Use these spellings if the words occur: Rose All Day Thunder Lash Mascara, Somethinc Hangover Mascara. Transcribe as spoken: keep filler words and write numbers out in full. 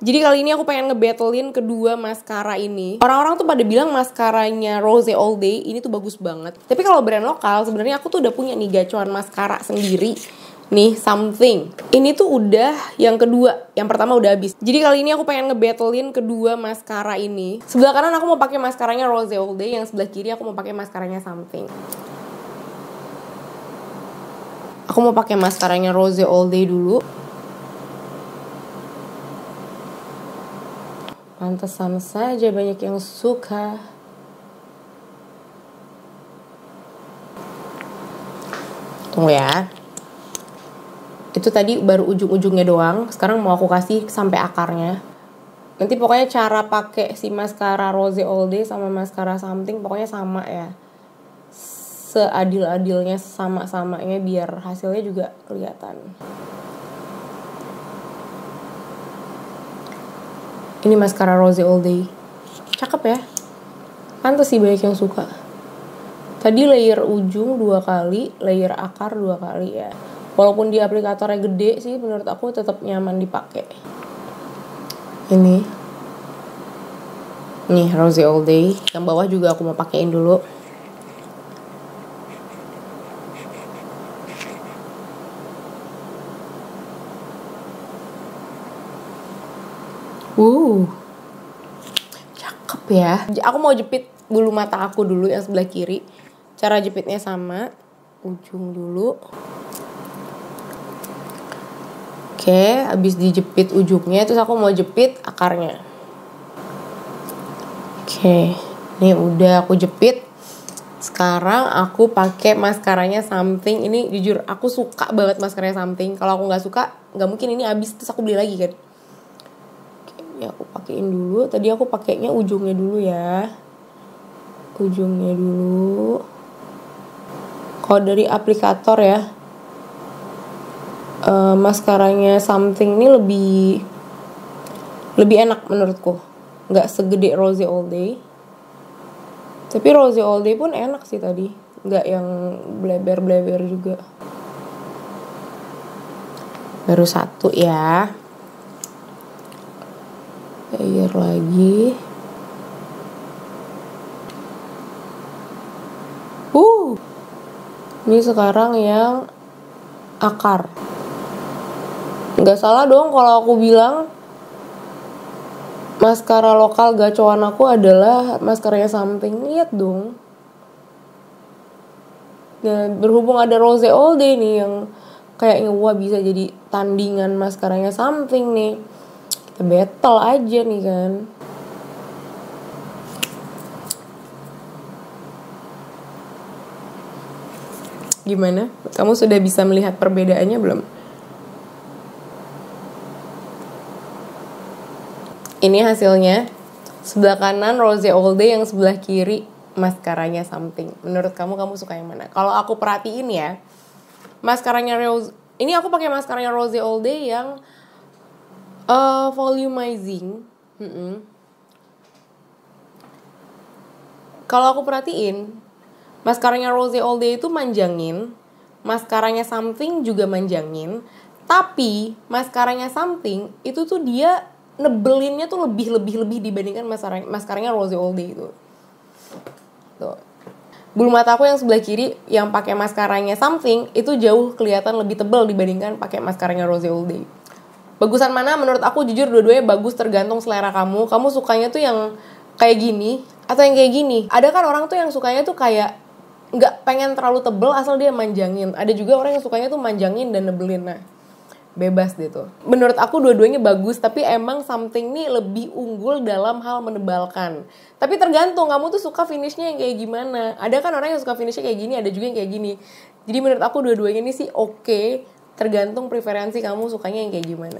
Jadi kali ini aku pengen ngebattlein kedua maskara ini. Orang-orang tuh pada bilang maskaranya Rose All Day ini tuh bagus banget. Tapi kalau brand lokal sebenarnya aku tuh udah punya nih gacoan maskara sendiri. Nih, Somethinc. Ini tuh udah yang kedua. Yang pertama udah habis. Jadi kali ini aku pengen ngebattlein kedua maskara ini. Sebelah kanan aku mau pakai maskaranya Rose All Day, yang sebelah kiri aku mau pakai maskaranya Somethinc. Aku mau pakai maskaranya Rose All Day dulu. Pantesan saja banyak yang suka. Tunggu ya. Itu tadi baru ujung-ujungnya doang. Sekarang mau aku kasih sampai akarnya. Nanti pokoknya cara pakai si maskara Rose All Day sama maskara Somethinc pokoknya sama ya. Seadil-adilnya, sama-samanya biar hasilnya juga kelihatan. Ini maskara Rose All Day. Cakep ya. Pantes sih banyak yang suka. Tadi layer ujung dua kali, layer akar dua kali ya. Walaupun di aplikatornya gede sih, menurut aku tetap nyaman dipakai. Ini. Nih Rose All Day. Yang bawah juga aku mau pakein dulu. Wow, cakep ya. Aku mau jepit bulu mata aku dulu yang sebelah kiri. Cara jepitnya sama, ujung dulu. Oke, habis dijepit ujungnya, terus aku mau jepit akarnya. Oke, ini udah aku jepit. Sekarang aku pakai maskaranya Somethinc. Ini jujur, aku suka banget maskaranya Somethinc. Kalau aku nggak suka, nggak mungkin ini habis terus aku beli lagi kan. Ya aku pakein dulu. Tadi aku pakainya ujungnya dulu ya. Ujungnya dulu. Kalau dari aplikator ya, uh, maskaranya Somethinc ini lebih lebih enak menurutku. Nggak segede Rose All Day. Tapi Rose All Day pun enak sih tadi. Nggak yang bleber-bleber juga. Baru satu ya. Layer lagi. Uh, ini sekarang yang akar. Nggak salah dong kalau aku bilang maskara lokal gacoan aku adalah maskaranya Somethinc. Lihat dong. Nah, berhubung ada Rose All Day nih yang kayaknya wah bisa jadi tandingan maskaranya Somethinc nih. Battle aja nih kan. Gimana? Kamu sudah bisa melihat perbedaannya belum? Ini hasilnya. Sebelah kanan Rose All Day, yang sebelah kiri maskaranya Somethinc. Menurut kamu, kamu suka yang mana? Kalau aku perhatiin ya, maskaranya Rose, ini aku pakai maskaranya Rose All Day yang Uh, volumizing. Mm-mm. Kalau aku perhatiin, maskaranya Rose All Day itu manjangin, maskaranya Somethinc juga manjangin, tapi maskaranya Somethinc itu tuh dia nebelinnya tuh lebih-lebih-lebih dibandingkan maskaranya, maskaranya Rose All Day itu. Tuh. Bulu mata aku yang sebelah kiri yang pakai maskaranya Somethinc itu jauh kelihatan lebih tebal dibandingkan pakai maskaranya Rose All Day. Bagusan mana? Menurut aku jujur dua-duanya bagus, tergantung selera kamu. Kamu sukanya tuh yang kayak gini atau yang kayak gini. Ada kan orang tuh yang sukanya tuh kayak nggak pengen terlalu tebel asal dia manjangin. Ada juga orang yang sukanya tuh manjangin dan nebelin. Nah, bebas deh tuh. Menurut aku dua-duanya bagus, tapi emang Somethinc nih lebih unggul dalam hal menebalkan. Tapi tergantung kamu tuh suka finishnya yang kayak gimana. Ada kan orang yang suka finishnya kayak gini, ada juga yang kayak gini. Jadi menurut aku dua-duanya ini sih oke, tergantung preferensi kamu sukanya yang kayak gimana.